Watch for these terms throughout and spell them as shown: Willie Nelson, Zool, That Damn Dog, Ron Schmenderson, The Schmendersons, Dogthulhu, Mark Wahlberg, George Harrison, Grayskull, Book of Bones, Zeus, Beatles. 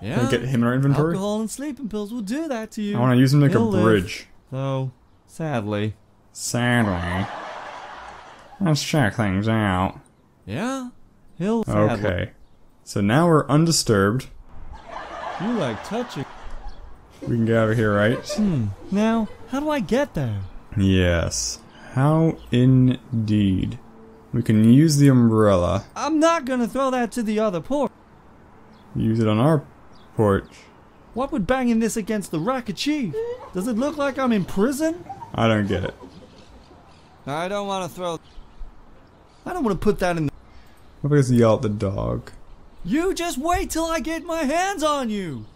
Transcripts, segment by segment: Yeah. And get him in our inventory. Alcohol and sleeping pills will do that to you. I want to use him to make a bridge. Though, sadly. Sadly. Let's check things out. Yeah. He'll sadly. Okay. So now we're undisturbed. You like touching. We can get out of here, right? Now, how do I get there? Yes. How indeed. We can use the umbrella. I'm not gonna throw that to the other porch. Use it on our porch. What would banging this against the rack achieve? Does it look like I'm in prison? I don't get it. I don't want to throw... I don't want to put that in the... I'm going to yell at the dog. You just wait till I get my hands on you!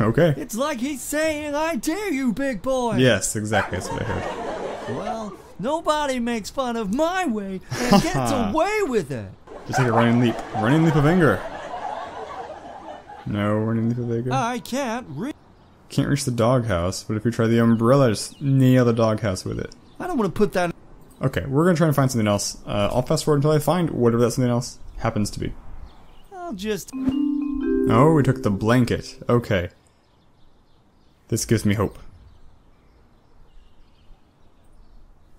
Okay. It's like he's saying, I dare you, big boy! Yes, exactly, that's what I heard. Well, nobody makes fun of my way and gets away with it! Just take a running leap. Running leap of anger. No, running leap of anger. I can't reach. Can't reach the doghouse, but if you try the umbrella, just nail the doghouse with it. I don't want to put that in. Okay, we're going to try and find something else. I'll fast forward until I find whatever that something else happens to be. I'll just... Oh, we took the blanket. Okay. This gives me hope.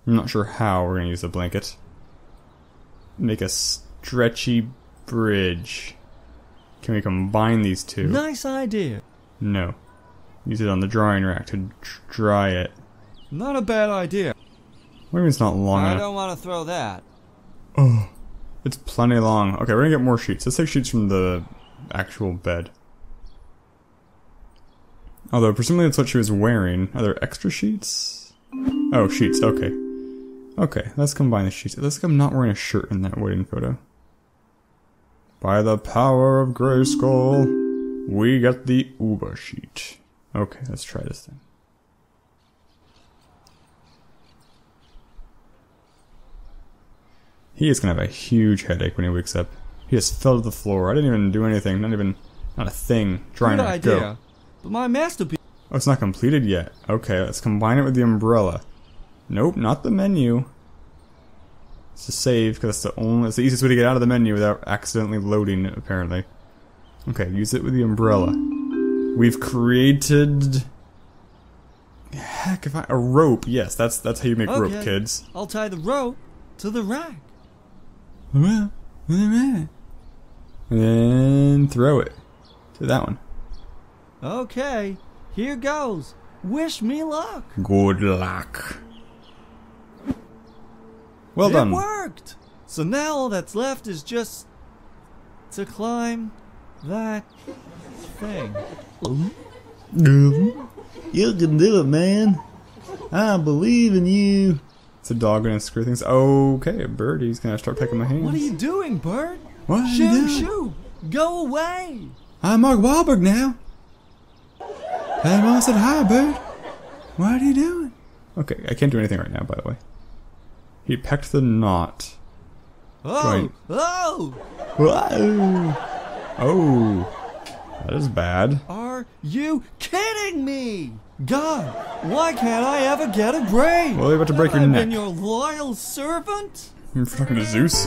I'm not sure how we're going to use the blanket. Make a... stretchy bridge. Can we combine these two? Nice idea. No. Use it on the drying rack to dry it. Not a bad idea. What do you mean it's not long enough? I don't want to throw that. Oh, it's plenty long. Okay, we're gonna get more sheets. Let's take sheets from the actual bed. Although, presumably that's what she was wearing. Are there extra sheets? Oh, sheets. Okay. Okay, let's combine the sheets. Let's say I'm not wearing a shirt in that wedding photo. By the power of Grayskull, we got the Uber sheet. Okay, let's try this thing. He is gonna have a huge headache when he wakes up. He just fell to the floor. I didn't even do anything. Not a thing. Trying to go. But my masterpiece. Oh, it's not completed yet. Okay, let's combine it with the umbrella. Nope, not the menu. It's a save because it's the easiest way to get out of the menu without accidentally loading it, apparently. Okay, use it with the umbrella. We've created... Heck, if I... A rope. Yes, that's how you make rope, kids. I'll tie the rope to the rack. And then throw it to that one. Okay, here goes. Wish me luck. Good luck. Well done. It worked! So now all that's left is just to climb that thing. You can do it, man. I believe in you. It's a dog gonna screw things. Okay, Birdie's gonna start pecking my hands. What are you doing, Bird? What? Shoo! Go away! I'm Mark Wahlberg now. Hey, Mom said hi, Bird. What are you doing? Okay, I can't do anything right now, by the way. He pecked the knot. Oh! Oh! Whoa! Oh! That is bad. Are you kidding me? God, why can't I ever get a break? Well, you're about to break your neck. I've been your loyal servant? You're talking to Zeus?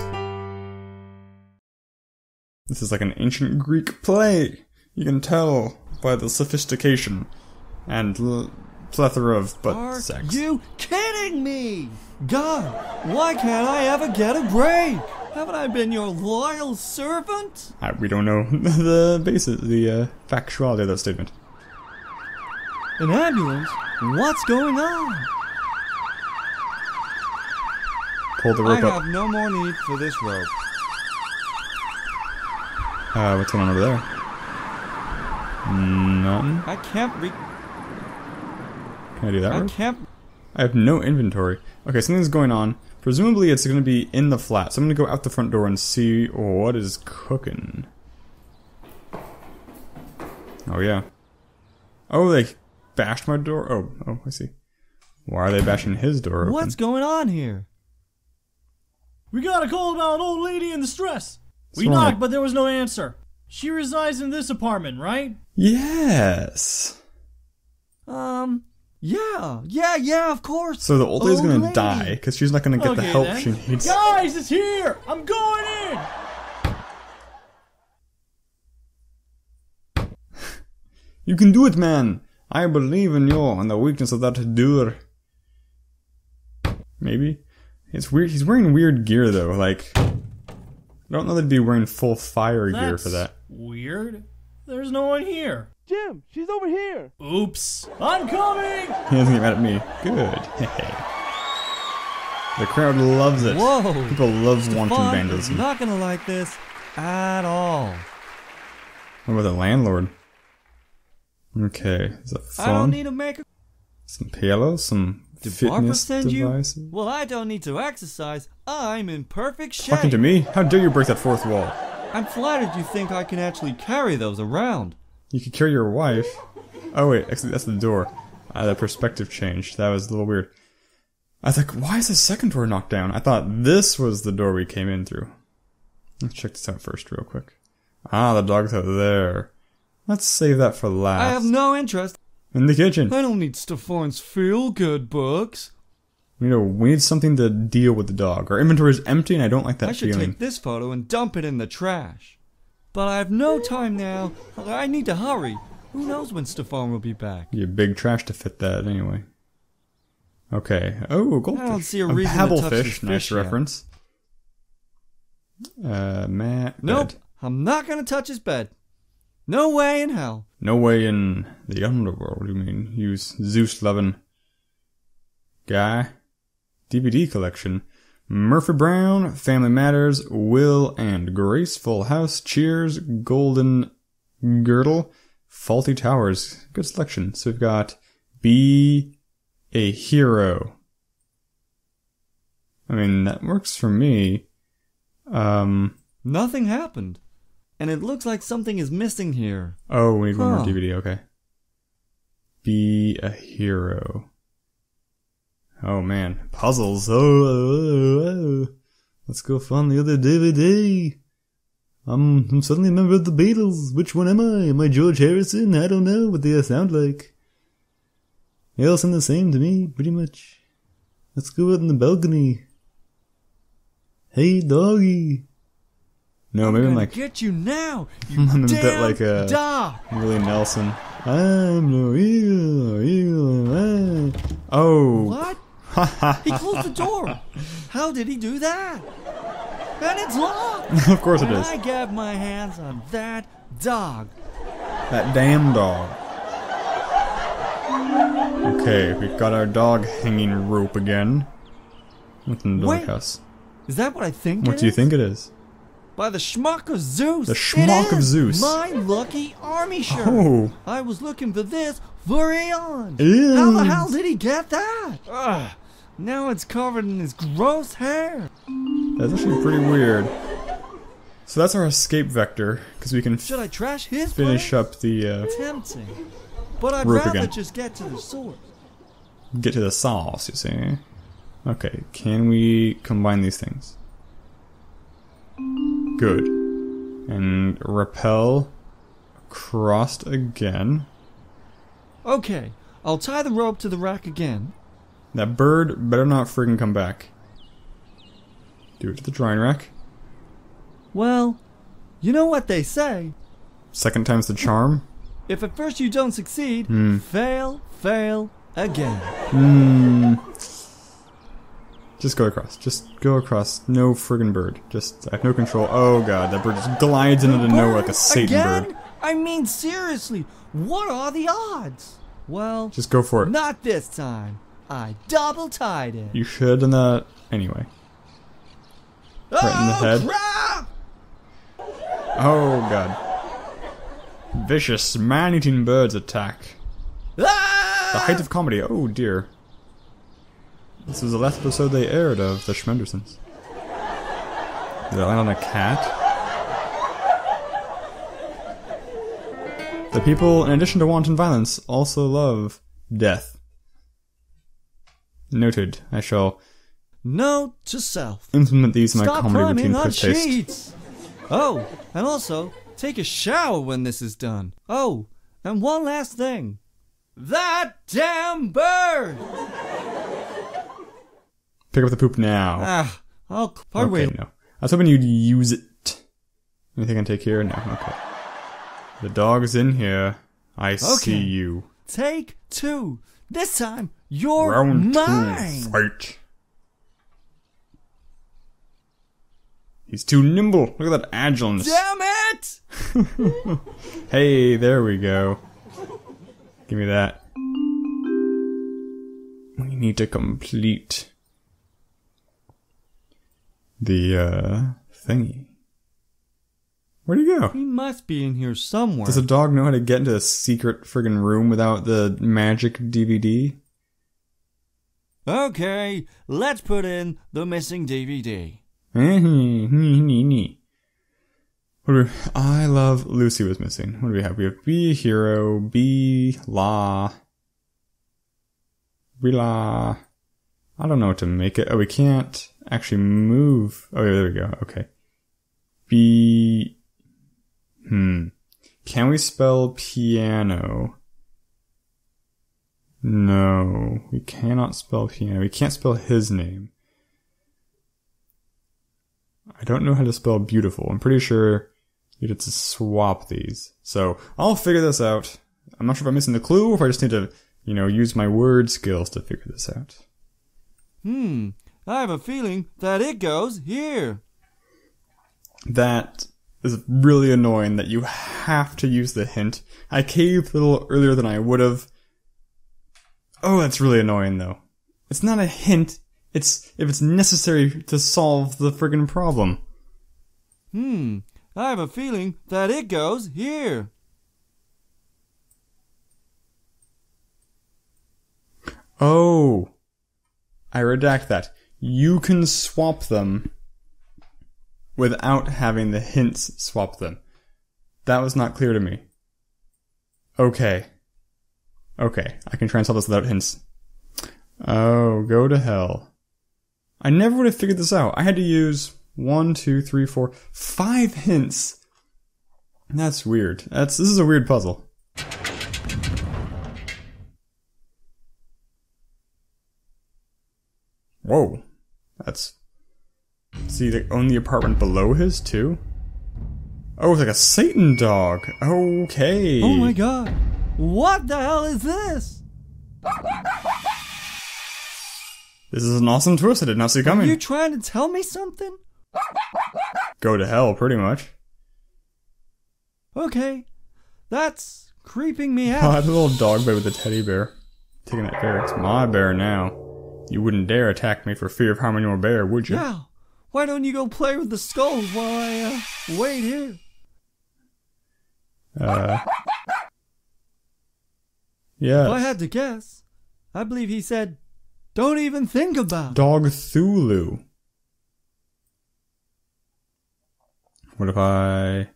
This is like an ancient Greek play. You can tell by the sophistication and plethora of sex. Are you kidding me? God, why can't I ever get a break? Haven't I been your loyal servant? We don't know the basis, the factuality of that statement. An ambulance? What's going on? Pull the rope up. I have no more need for this rope. What's going on over there? Nothing. I can't reach. Can I do that rope? I can't. I have no inventory. Okay, something's going on. Presumably it's going to be in the flat, so I'm going to go out the front door and see what is cooking. Oh, yeah. Oh, they bashed my door. Oh, I see. Why are they bashing his door open? What's going on here? We got a call about an old lady in distress. We knocked, but there was no answer. She resides in this apartment, right? Yes. Yeah, of course. So the old lady's gonna die because she's not gonna get the help she needs. Guys, it's here! I'm going in! You can do it, man! I believe in you and the weakness of that doer. Maybe? It's weird. He's wearing weird gear, though. Like, I don't know that he'd be wearing full fire gear for that. Weird? There's no one here. Jim, she's over here! Oops! I'm coming! He doesn't get mad at me. Good. The crowd loves it. Whoa! People love wanton vandalism. I'm not gonna like this at all. What about the landlord? Okay, is that fun? I don't need to make a some pillows, some did fitness send devices. You? Well, I don't need to exercise. I'm in perfect shape. Talking to me? How dare you break that fourth wall? I'm flattered you think I can actually carry those around. You could carry your wife. Oh wait, actually, that's the door. That perspective change. That was a little weird. I was like, why is the second door knocked down? I thought this was the door we came in through. Let's check this out first real quick. Ah, the dog's out there. Let's save that for last. I have no interest in the kitchen. I don't need Stefan's feel-good books. You know, we need something to deal with the dog. Our inventory is empty and I don't like that feeling. I should take this photo and dump it in the trash. But I have no time now. I need to hurry. Who knows when Stefan will be back? You big trash to fit that anyway. Okay. Oh, goldfish. I don't see a reason to touch this fish. Nice reference. Nope. I'm not gonna touch his bed. No way in hell. No way in the underworld, you mean? Use Zeus-loving guy. DVD collection. Murphy Brown, Family Matters, Will and Grace, Full House, Cheers, Golden Girdle, Faulty Towers. Good selection. So we've got Be a Hero. I mean, that works for me. Nothing happened. And it looks like something is missing here. Oh, we need one more DVD, okay. Be a Hero. Oh man, puzzles. Oh. Let's go find the other DVD. I'm suddenly a member of the Beatles. Which one am I? Am I George Harrison? I don't know what they sound like. They all sound the same to me, pretty much. Let's go out on the balcony. Hey, doggy. No, maybe I'm like get you now. You I'm a bit like Willie Nelson. I'm no eagle. Oh. What? He closed the door. How did he do that? And it's locked. Of course it is. I got my hands on that dog. That damn dog. Okay, we've got our dog hanging rope again. Within the doghouse. Is that what I think? What do you think it is? By the schmuck of Zeus. The schmuck of Zeus. My lucky army shirt. Oh. I was looking for this for eons. How the hell did he get that? Ugh. Now it's covered in his gross hair. That's actually pretty weird. So that's our escape vector, because we can should I trash his finish place? Up the tempting. But I'd rather again. Just get to the source. Get to the sauce, you see. Okay, can we combine these things? Good. And rappel across again. Okay, I'll tie the rope to the rack again. That bird better not friggin' come back. Do it to the drying rack. Well, you know what they say. Second time's the charm. If at first you don't succeed, fail again. Just go across. Just go across. No friggin' bird. Just, I have no control. Oh god, that bird just glides into nowhere like a Satan bird. I mean, seriously, what are the odds? Well, just go for it. Not this time. I double tied it. You should have done that anyway. Right in the head. Crap! Oh god. Vicious, man-eating birds attack. Ah! The height of comedy. Oh dear. This was the last episode they aired of The Schmendersons. Did I land on a cat? The people, in addition to wanton violence, also love death. Noted. I shall... Note to self. Implement these in my comedy routine for taste. Oh, and also, take a shower when this is done. Oh, and one last thing. That damn bird! Pick up the poop now. Ah, I'll wait. No. I was hoping you'd use it. Anything I can take here? No, okay. The dog's in here. I see you. Take two. This time, you're Round mine. Two, fight. He's too nimble. Look at that agileness. Damn it! Hey, there we go. Give me that. We need to complete the thingy. Where'd he go? He must be in here somewhere. Does a dog know how to get into a secret friggin' room without the magic DVD? Okay, let's put in the missing DVD. I Love Lucy was missing. What do we have? We have B Hero, B La. B La. I don't know what to make it. Oh, we can't actually move. Oh, yeah, there we go. Okay. B... Can we spell piano? No, we cannot spell piano. We can't spell his name. I don't know how to spell beautiful. I'm pretty sure you need to swap these. So I'll figure this out. I'm not sure if I'm missing the clue or if I just need to, you know, use my word skills to figure this out. I have a feeling that it goes here. That... is really annoying that you have to use the hint. I caved a little earlier than I would have. Oh, that's really annoying though. It's not a hint. It's if it's necessary to solve the friggin' problem. I have a feeling that it goes here. Oh, I redact that. You can swap them without having the hints swap them. That was not clear to me. Okay. Okay, I can try and solve this without hints. Oh, go to hell. I never would have figured this out. I had to use 5 hints. That's weird. This is a weird puzzle. Whoa. That's... See, they own the apartment below his, too? Oh, it's like a Satan dog. Okay. Oh my god. What the hell is this? This is an awesome twist I did not see coming. Are you trying to tell me something? Go to hell, pretty much. Okay. That's creeping me out. Oh, that little dog bed with a teddy bear. Taking that bear. It's my bear now. You wouldn't dare attack me for fear of harming your bear, would you? Yeah. Why don't you go play with the skulls while I wait here? Yeah. If I had to guess, I believe he said, "Don't even think about it." Dogthulhu. What if I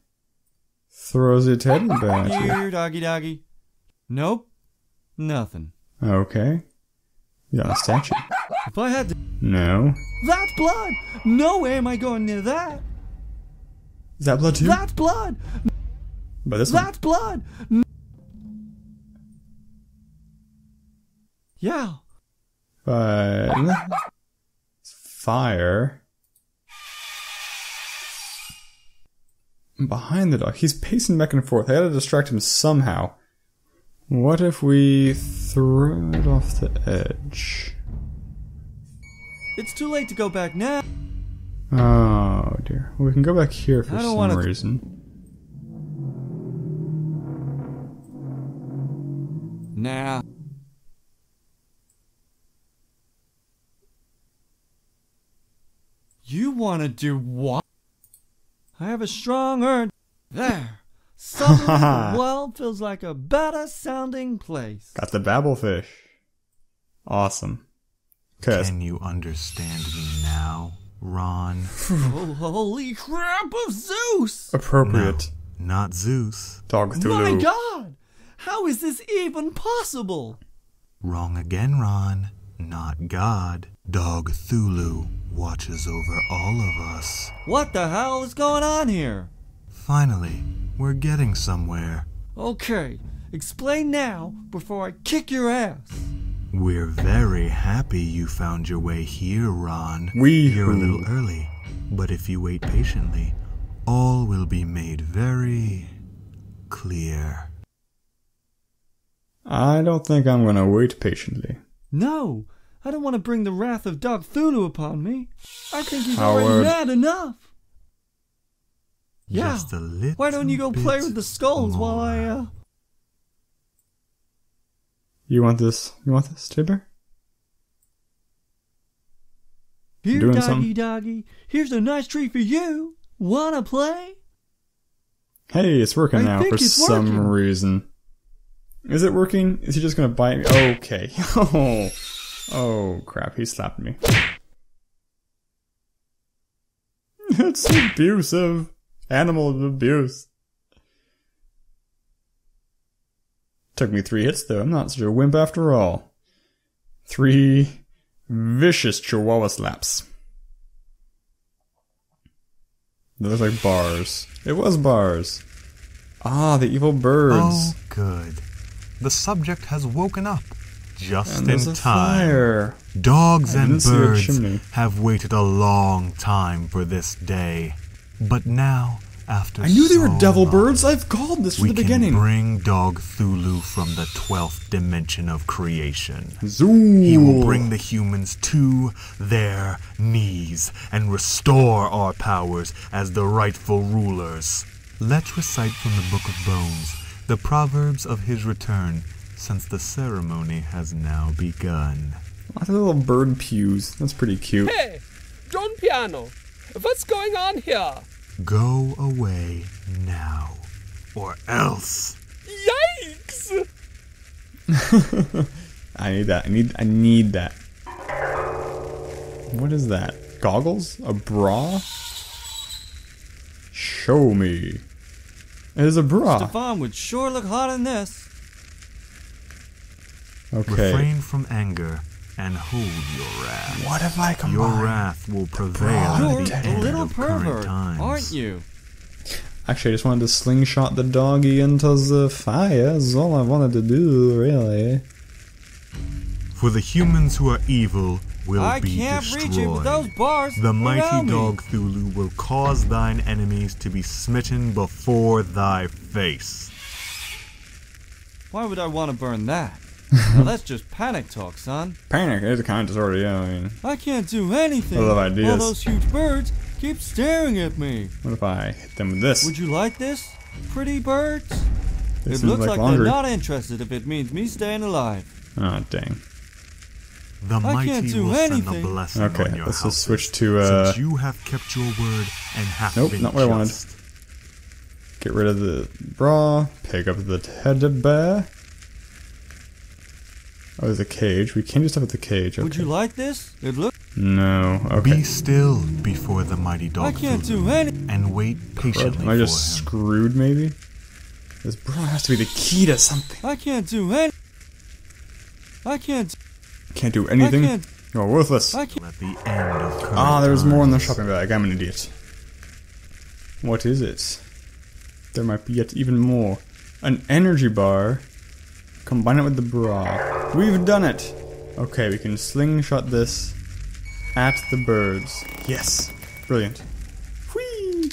throws a teddy bear at you? Here, doggy, doggy. Nope, nothing. Okay. You got a statue. If I had to... No. That's blood! No way am I going near that! Is that blood too? That's blood! But this one... That's blood! Yeah. Fun. Fire. Behind the dog. He's pacing back and forth. I gotta distract him somehow. What if we throw it off the edge? It's too late to go back now. Oh dear. Well, we can go back here for some reason. Nah. You wanna do what? I have a strong urge. There. Suddenly the world feels like a better sounding place. Got the babblefish. Awesome. Can you understand me now, Ron? Oh, holy crap of Zeus! Appropriate. No, not Zeus. Dogthulhu. My god! How is this even possible? Wrong again, Ron. Not God. Dogthulhu watches over all of us. What the hell is going on here? Finally, we're getting somewhere. Okay, explain now before I kick your ass. We're very happy you found your way here, Ron. You're a little early, but if you wait patiently, all will be made very clear. I don't think I'm gonna wait patiently. No! I don't want to bring the wrath of Dogthulhu upon me. I think he's already mad enough. Yeah, why don't you go play with the skulls while I, You want this, Tibber? Here, doggy doggy, here's a nice treat for you. Wanna play? Hey, it's working now for some reason. Is it working? Is he just gonna bite me? Okay. Oh crap, he slapped me. It's abusive. Animal abuse. Took me 3 hits though, I'm not such a wimp after all. 3 vicious chihuahua slaps. Those look like bars. It was bars. Ah, the evil birds. Oh, good. The subject has woken up. Just in time. Dogs and birds have waited a long time for this day. But now, after so long... I knew they were devil birds! I've called this from the beginning! We can bring Dogthulhu from the 12th dimension of creation. Zool! He will bring the humans to their knees and restore our powers as the rightful rulers. Let's recite from the Book of Bones the proverbs of his return, since the ceremony has now begun. Lots of little bird pews. That's pretty cute. Hey! Don Piano! What's going on here? Go away now, or else. Yikes! I need that. I need that. What is that? Goggles? A bra? Show me. It is a bra. Stefan would sure look hot in this. Okay. Refrain from anger and hold your wrath. What if I combine? Your wrath will prevail at the end of current times. Aren't you? Actually, I just wanted to slingshot the doggy into the fire. That's all I wanted to do, really. For the humans who are evil will be destroyed. Reach it with those bars. The mighty Dogthulhu will cause thine enemies to be smitten before thy face. Why would I want to burn that? Now that's just panic talk, son. Panic is a kind of disorder, yeah, I mean. I can't do anything. I love ideas. All those huge birds keep staring at me. What if I hit them with this? Would you like this, pretty birds? It looks like they're not interested if it means me staying alive. Oh, dang. The mighty I can't do will send anything. A blessing okay, on your let's houses, just switch to, since you have kept your word and have been not what I wanted. Get rid of the bra, pick up the teddy bear. Oh, there's a cage. We can't do stuff with the cage. Okay. Would you like this? It looks... No. Okay. Be still before the mighty dog. I can't do anything. And wait patiently for him. Am I just screwed, maybe? This bra has to be the key to something. I can't do anything. I can't... Can't do anything? Can't. You're worthless. At the end of there's more in the shopping bag. I'm an idiot. What is it? There might be yet even more. An energy bar. Combine it with the bra. We've done it! Okay, we can slingshot this at the birds. Yes! Brilliant. Whee!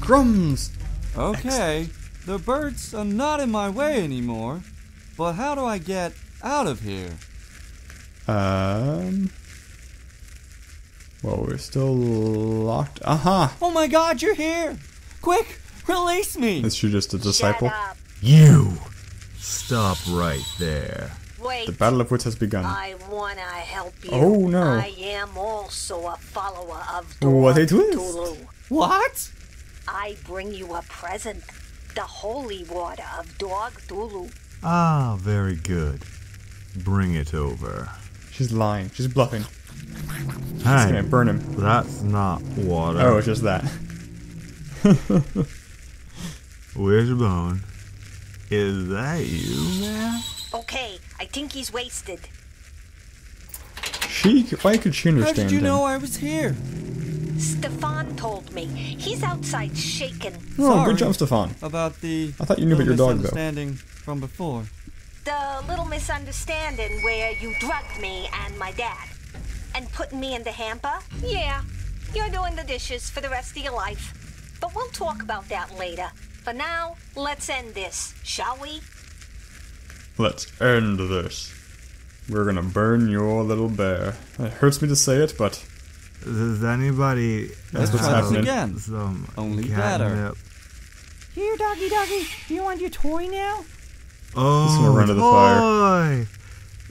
Crumbs! Okay, excellent. The birds are not in my way anymore, but how do I get out of here? Well, we're still locked. Aha! Oh my god, you're here! Quick, release me! Is she just a disciple? Shut up. You! Stop right there. Wait, the battle of wits has begun. I wanna help you. Oh no. I am also a follower of Dogthulhu. What? I bring you a present. The holy water of Dogthulhu. Ah, very good. Bring it over. She's lying. She's bluffing. She's gonna burn him. That's not water. Oh, it's just that. Where's your bone? Is that you, man? Okay, I think he's wasted. Why could she understand him? How did you know I was here? Stefan told me. He's outside shaking. Oh, good job, Stefan. About the I thought you knew about your dog, though. Misunderstanding from before. The little misunderstanding where you drugged me and my dad. And put me in the hamper? Yeah, you're doing the dishes for the rest of your life. But we'll talk about that later. For now, let's end this, shall we? Let's end this. We're gonna burn your little bear. It hurts me to say it, but... Does anybody... Let's try this again. Only better. Here, doggy, doggy. Do you want your toy now? Oh, he's gonna run to the fire.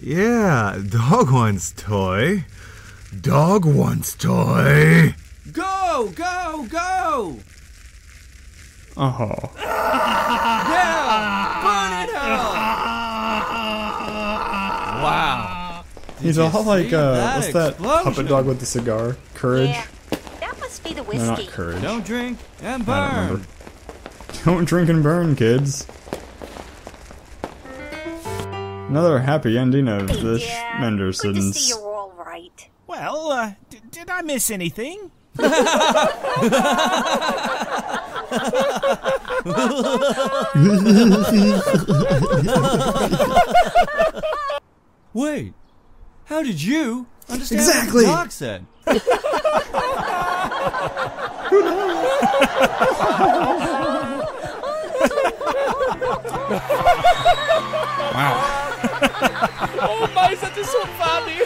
Yeah, dog wants toy. Dog wants toy. Go, go, go! Oh. Yeah, burn it up! Wow. He's all like, what's that puppet dog with the cigar? Courage? Yeah, that must be the whiskey. No, not Courage. Don't drink and burn. Don't drink and burn, kids. Another happy ending of The Schmendersons. Good to see you're all right. Well, did I miss anything? Wait, how did you understand exactly what the dog said? Who knows? Wow. Oh my, that is so funny!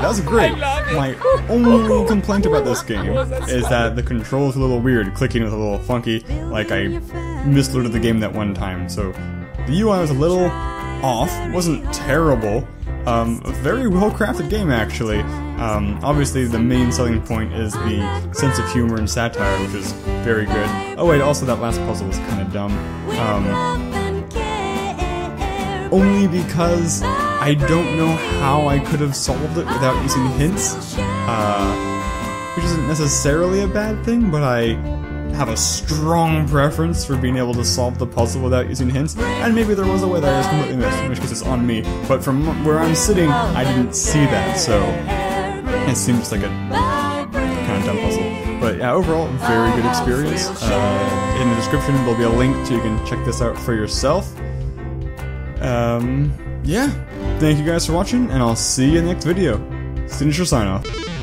That was great. My only complaint about this game is that the controls are a little weird, clicking is a little funky, like I misloaded the game that one time, so the UI was a little off, wasn't terrible. A very well-crafted game, actually. Obviously, the main selling point is the sense of humor and satire, which is very good. Oh wait, also that last puzzle was kind of dumb. Only because I don't know how I could have solved it without using hints, which isn't necessarily a bad thing, but I have a strong preference for being able to solve the puzzle without using hints, and maybe there was a way that I just completely missed, in which case it's on me, but from where I'm sitting, I didn't see that, so it seems like a kind of dumb puzzle. But yeah, overall, very good experience. In the description, there'll be a link so you can check this out for yourself. Yeah, thank you guys for watching, and I'll see you in the next video. Signature sign off.